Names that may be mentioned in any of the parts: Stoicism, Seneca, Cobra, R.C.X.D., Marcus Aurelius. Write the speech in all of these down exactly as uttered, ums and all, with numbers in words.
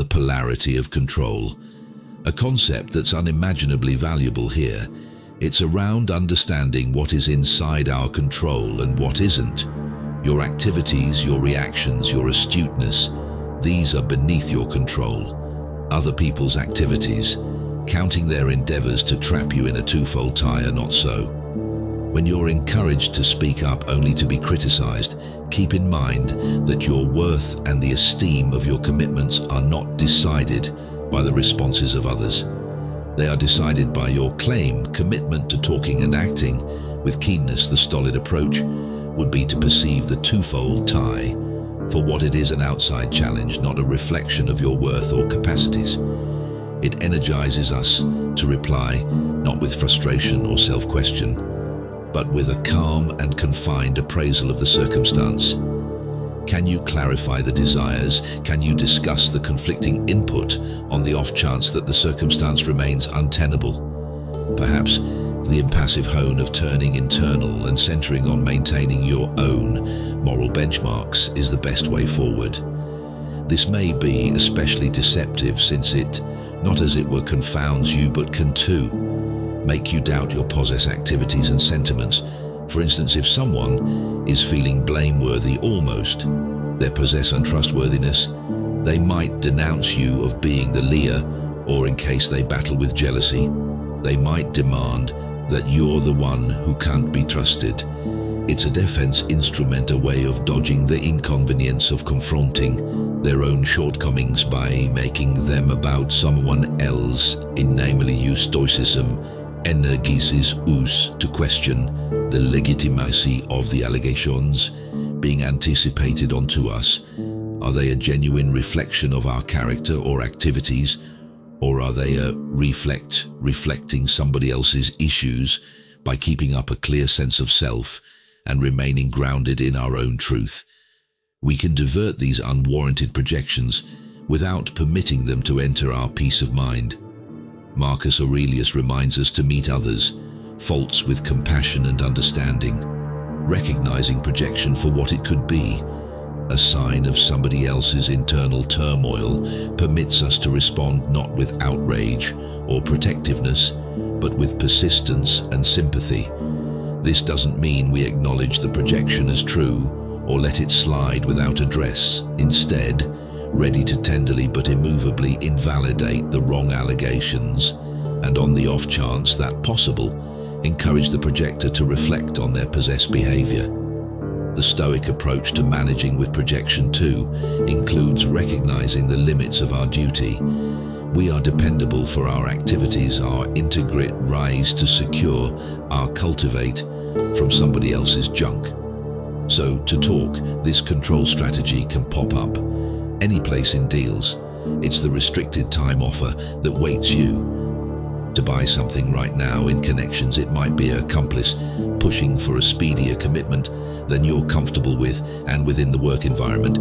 the polarity of control, a concept that's unimaginably valuable here. It's around understanding what is inside our control and what isn't. Your activities, your reactions, your astuteness, these are beneath your control. Other people's activities, counting their endeavors to trap you in a twofold tie, are not so. When you're encouraged to speak up only to be criticized, keep in mind that your worth and the esteem of your commitments are not decided by the responses of others. They are decided by your claim, commitment to talking and acting. With keenness, the stolid approach would be to perceive the twofold tie for what it is, an outside challenge, not a reflection of your worth or capacities. It energizes us to reply, not with frustration or self-question, but with a calm and confined appraisal of the circumstance. Can you clarify the desires? Can you discuss the conflicting input on the off chance that the circumstance remains untenable? Perhaps the impassive hone of turning internal and centering on maintaining your own moral benchmarks is the best way forward. This may be especially deceptive, since it, not as it were, confounds you, but can too make you doubt your possess activities and sentiments. For instance, if someone is feeling blameworthy, almost, their possess untrustworthiness, they might denounce you of being the liar, or in case they battle with jealousy, they might demand that you're the one who can't be trusted. It's a defense instrument, a way of dodging the inconvenience of confronting their own shortcomings by making them about someone else, in namely you. Stoicism energizes us to question the legitimacy of the allegations being anticipated onto us. Are they a genuine reflection of our character or activities, or are they a reflect, reflecting somebody else's issues? By keeping up a clear sense of self and remaining grounded in our own truth, we can divert these unwarranted projections without permitting them to enter our peace of mind. Marcus Aurelius reminds us to meet others' faults with compassion and understanding, recognizing projection for what it could be. A sign of somebody else's internal turmoil permits us to respond not with outrage or protectiveness, but with persistence and sympathy. This doesn't mean we acknowledge the projection as true or let it slide without address. Instead, ready to tenderly but immovably invalidate the wrong allegations, and on the off chance that possible, encourage the projector to reflect on their possessed behavior. The Stoic approach to managing with projection too includes recognizing the limits of our duty. We are dependable for our activities, our integrate rise to secure, our cultivate from somebody else's junk. So to talk, this control strategy can pop up any place in deals. It's the restricted time offer that waits you. To buy something right now in connections, it might be an accomplice pushing for a speedier commitment than you're comfortable with, and within the work environment,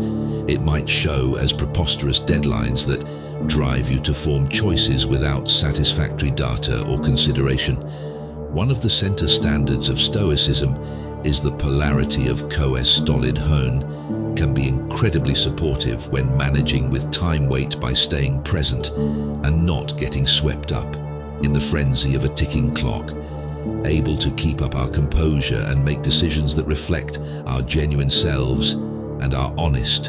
it might show as preposterous deadlines that drive you to form choices without satisfactory data or consideration. One of the center standards of Stoicism is the polarity of coes. Stolid hone can be incredibly supportive when managing with time weight by staying present and not getting swept up in the frenzy of a ticking clock, able to keep up our composure and make decisions that reflect our genuine selves and our honest,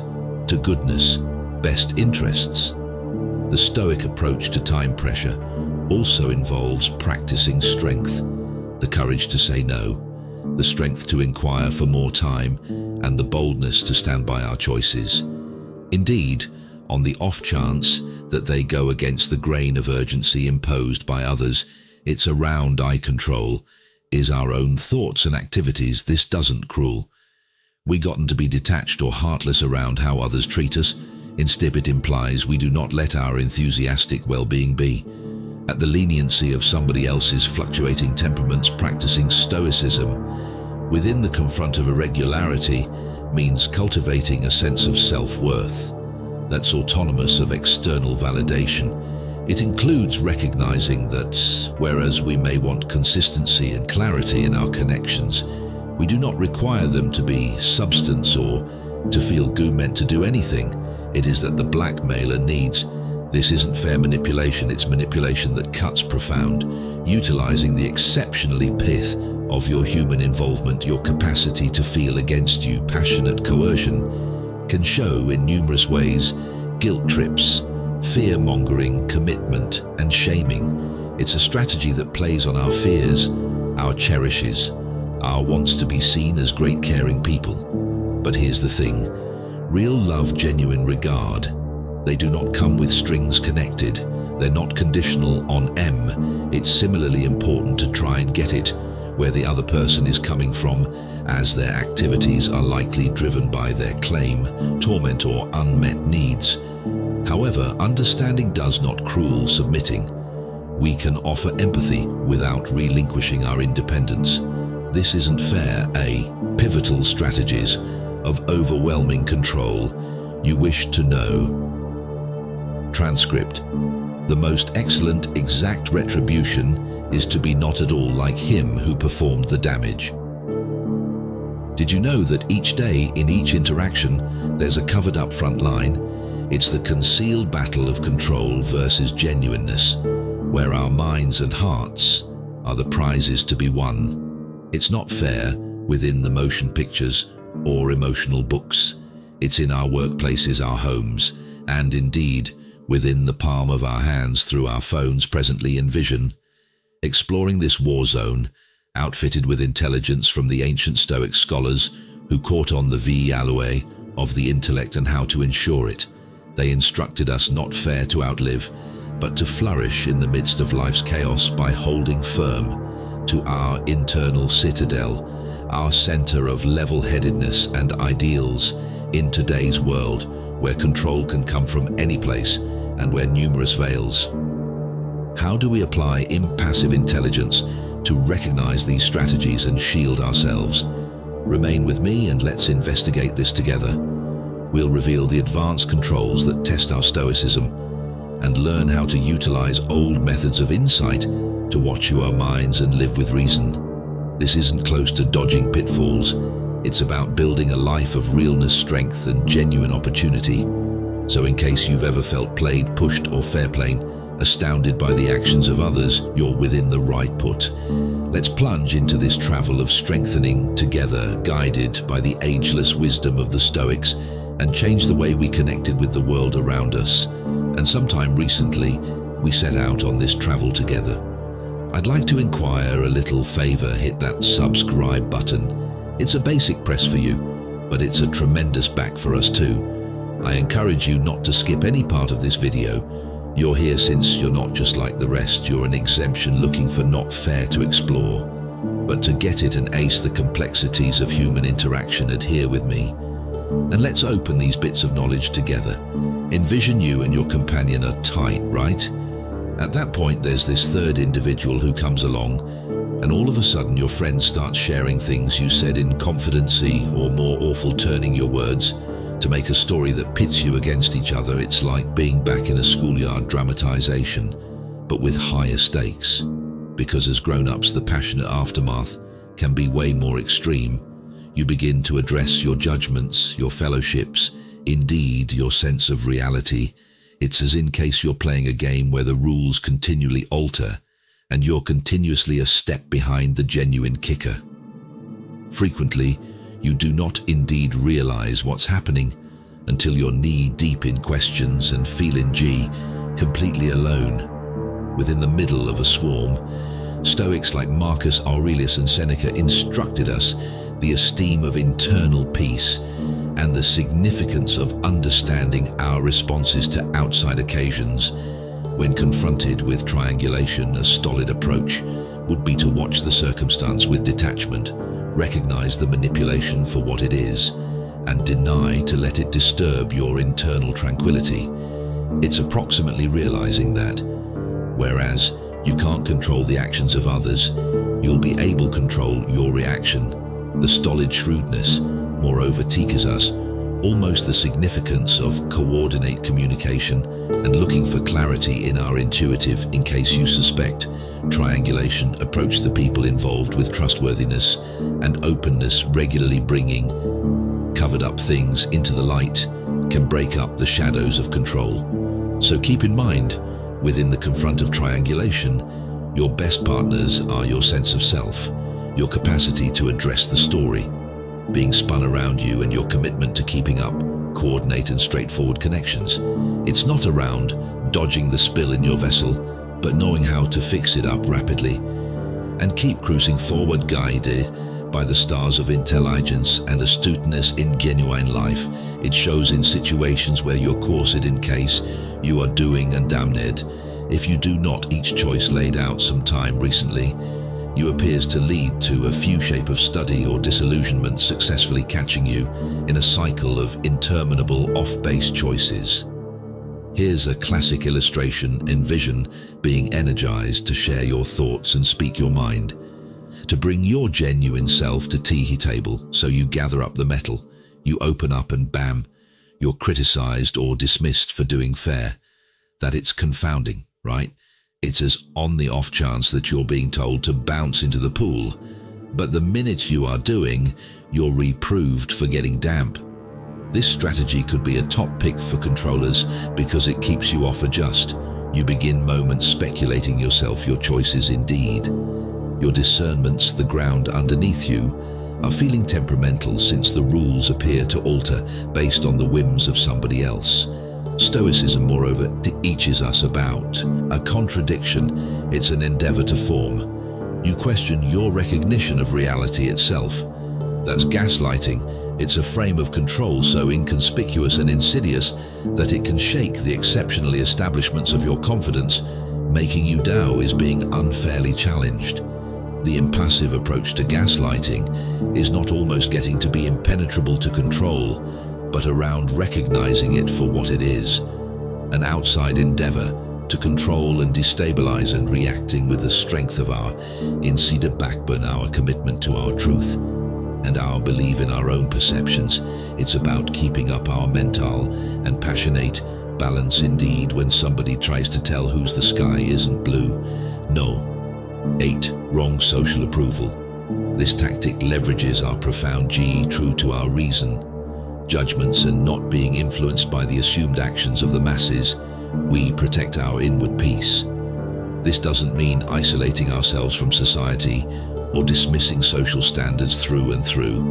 to goodness, best interests. The Stoic approach to time pressure also involves practicing strength, the courage to say no, the strength to inquire for more time, and the boldness to stand by our choices. Indeed, on the off chance that they go against the grain of urgency imposed by others, it's around eye control, is our own thoughts and activities. This doesn't cruel. We gotten to be detached or heartless around how others treat us. Instead, it implies we do not let our enthusiastic well-being be at the leniency of somebody else's fluctuating temperaments. Practicing Stoicism within the confront of irregularity means cultivating a sense of self-worth that's autonomous of external validation. It includes recognizing that, whereas we may want consistency and clarity in our connections, we do not require them to be substance or to feel goo meant to do anything. It is that the blackmailer needs This isn't fair manipulation, it's manipulation that cuts profound, utilizing the exceptionally pith of your human involvement. Your capacity to feel against you passionate coercion can show in numerous ways: guilt trips, fear-mongering, commitment, and shaming. It's a strategy that plays on our fears, our cherishes, our wants to be seen as great caring people. But here's the thing, real love, genuine regard, they do not come with strings connected. They're not conditional on em. It's similarly important to try and get it where the other person is coming from, as their activities are likely driven by their claim, torment, or unmet needs. However, understanding does not cruel submitting. We can offer empathy without relinquishing our independence. This isn't fair. A. Pivotal strategies of overwhelming control. You wish to know. Transcript. The most excellent exact retribution is to be not at all like him who performed the damage. Did you know that each day, in each interaction, there's a covered-up front line? It's the concealed battle of control versus genuineness, where our minds and hearts are the prizes to be won. It's not fair within the motion pictures or emotional books. It's in our workplaces, our homes, and indeed, within the palm of our hands through our phones presently in vision. Exploring this war zone, outfitted with intelligence from the ancient Stoic scholars who caught on the vi alloy of the intellect and how to ensure it. They instructed us not fair to outlive, but to flourish in the midst of life's chaos by holding firm to our internal citadel, our center of level-headedness and ideals. In today's world, where control can come from any place and wear numerous veils, how do we apply impassive intelligence to recognize these strategies and shield ourselves? Remain with me and let's investigate this together. We'll reveal the advanced controls that test our stoicism and learn how to utilize old methods of insight to watch our minds and live with reason. This isn't close to dodging pitfalls. It's about building a life of realness, strength, and genuine opportunity. So in case you've ever felt played, pushed, or fairplayed, astounded by the actions of others, you're within the right put. Let's plunge into this travel of strengthening together, guided by the ageless wisdom of the Stoics, and change the way we connected with the world around us. And sometime recently, we set out on this travel together. I'd like to inquire a little favor. Hit that subscribe button. It's a basic press for you, but it's a tremendous back for us too. I encourage you not to skip any part of this video. You're here since you're not just like the rest. You're an exemption looking for not fair to explore, but to get it and ace the complexities of human interaction. Adhere with me. And let's open these bits of knowledge together. Envision you and your companion are tight, right? At that point, there's this third individual who comes along, and all of a sudden your friend starts sharing things you said in confidency, or more awful, turning your words to make a story that pits you against each other. It's like being back in a schoolyard dramatization, but with higher stakes. Because as grown-ups, the passionate aftermath can be way more extreme. You begin to address your judgments, your fellowships, indeed your sense of reality. It's as in case you're playing a game where the rules continually alter and you're continuously a step behind the genuine kicker. Frequently, you do not indeed realize what's happening until you're knee-deep in questions and feeling G, completely alone, within the middle of a swarm. Stoics like Marcus Aurelius and Seneca instructed us the esteem of internal peace and the significance of understanding our responses to outside occasions. When confronted with triangulation, a stolid approach would be to watch the circumstance with detachment, recognize the manipulation for what it is, and deny to let it disturb your internal tranquility. It's approximately realizing that, whereas you can't control the actions of others, you'll be able to control your reaction. The stolid shrewdness, moreover, teaches us almost the significance of coordinate communication and looking for clarity in our intuitive. In case you suspect triangulation, approach the people involved with trustworthiness and openness. Regularly bringing covered up things into the light can break up the shadows of control. So keep in mind, within the confront of triangulation, your best partners are your sense of self, your capacity to address the story being spun around you, and your commitment to keeping up coordinate and straightforward connections. It's not around dodging the spill in your vessel, but knowing how to fix it up rapidly and keep cruising forward, guided by the stars of intelligence and astuteness in genuine life. It shows in situations where you're corseted in case you are doing and damn it. If you do not, each choice laid out some time recently, you appears to lead to a few shape of study or disillusionment, successfully catching you in a cycle of interminable off-base choices. Here's a classic illustration. Envision being energized to share your thoughts and speak your mind, to bring your genuine self to tea table, so you gather up the metal, you open up, and bam, you're criticized or dismissed for doing fair. That it's confounding, right? It's as on the off chance that you're being told to bounce into the pool, but the minute you are doing, you're reproved for getting damp. This strategy could be a top pick for controllers because it keeps you off adjust. You begin moments speculating yourself, your choices indeed. Your discernments, the ground underneath you, are feeling temperamental since the rules appear to alter based on the whims of somebody else. Stoicism, moreover, teaches us about a contradiction. It's an endeavor to form. You question your recognition of reality itself. That's gaslighting. It's a frame of control so inconspicuous and insidious that it can shake the exceptionally establishments of your confidence, making you doubt is being unfairly challenged. The impassive approach to gaslighting is not almost getting to be impenetrable to control, but around recognizing it for what it is, an outside endeavor to control and destabilize, and reacting with the strength of our insider backbone, our commitment to our truth, and our belief in our own perceptions. It's about keeping up our mental and passionate balance indeed when somebody tries to tell who's the sky isn't blue. No. eight. Wrong social approval. This tactic leverages our profound G, true to our reason, judgments, and not being influenced by the assumed actions of the masses. We protect our inward peace. This doesn't mean isolating ourselves from society or dismissing social standards through and through.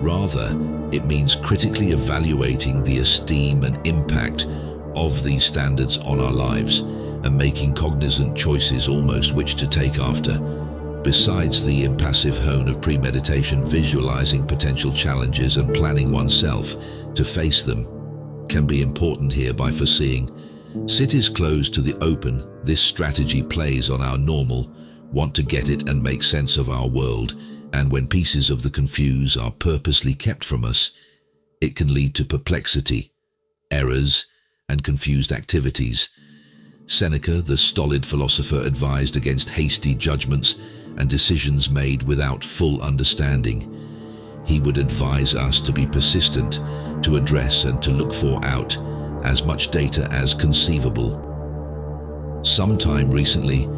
Rather, it means critically evaluating the esteem and impact of these standards on our lives, and making cognizant choices almost which to take after. Besides the impassive hone of premeditation, visualizing potential challenges and planning oneself to face them can be important here by foreseeing. Cities closed to the open, this strategy plays on our normal, want to get it and make sense of our world, and when pieces of the confuse are purposely kept from us, it can lead to perplexity, errors, and confused activities. Seneca, the stolid philosopher, advised against hasty judgments and decisions made without full understanding. He would advise us to be persistent, to address and to look for out as much data as conceivable. Sometime recently,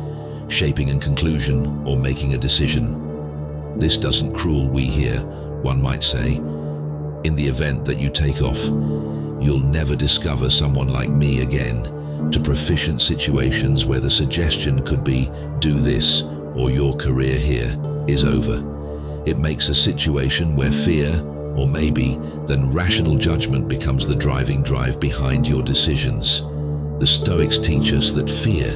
shaping a conclusion or making a decision. This doesn't cruel we here, one might say. In the event that you take off, you'll never discover someone like me again. To proficient situations where the suggestion could be, do this, or your career here is over. It makes a situation where fear, or maybe then rational judgment, becomes the driving drive behind your decisions. The Stoics teach us that fear,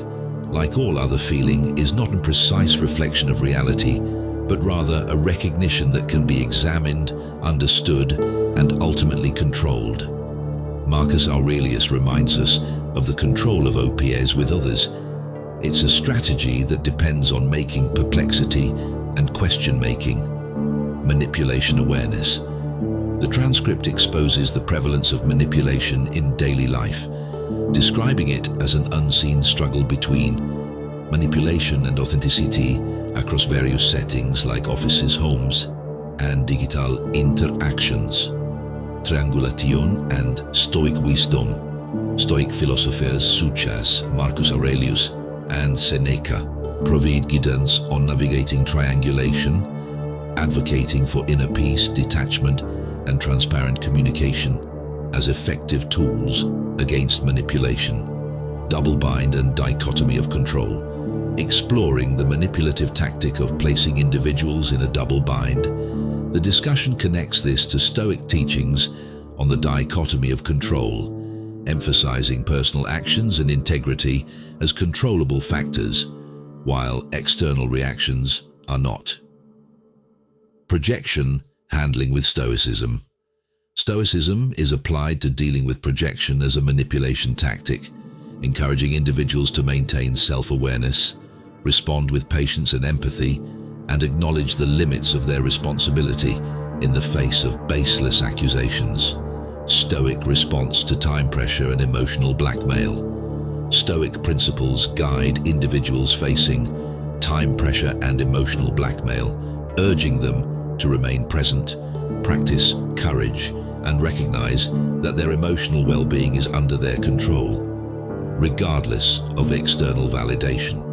like all other feeling, is not a precise reflection of reality, but rather a recognition that can be examined, understood, and ultimately controlled. Marcus Aurelius reminds us of the control of opiates with others. It's a strategy that depends on making perplexity and question-making, manipulation awareness. The transcript exposes the prevalence of manipulation in daily life, describing it as an unseen struggle between manipulation and authenticity across various settings like offices, homes, and digital interactions. Triangulation and Stoic wisdom. Stoic philosophers such as Marcus Aurelius and Seneca provide guidance on navigating triangulation, advocating for inner peace, detachment, and transparent communication as effective tools against manipulation. double bind and dichotomy of control, exploring the manipulative tactic of placing individuals in a double bind. The discussion connects this to Stoic teachings on the dichotomy of control, emphasizing personal actions and integrity as controllable factors, while external reactions are not. Projection handling with Stoicism. Stoicism is applied to dealing with projection as a manipulation tactic, encouraging individuals to maintain self-awareness, respond with patience and empathy, and acknowledge the limits of their responsibility in the face of baseless accusations. Stoic response to time pressure and emotional blackmail. Stoic principles guide individuals facing time pressure and emotional blackmail, urging them to remain present, practice courage, and recognize that their emotional well-being is under their control, regardless of external validation.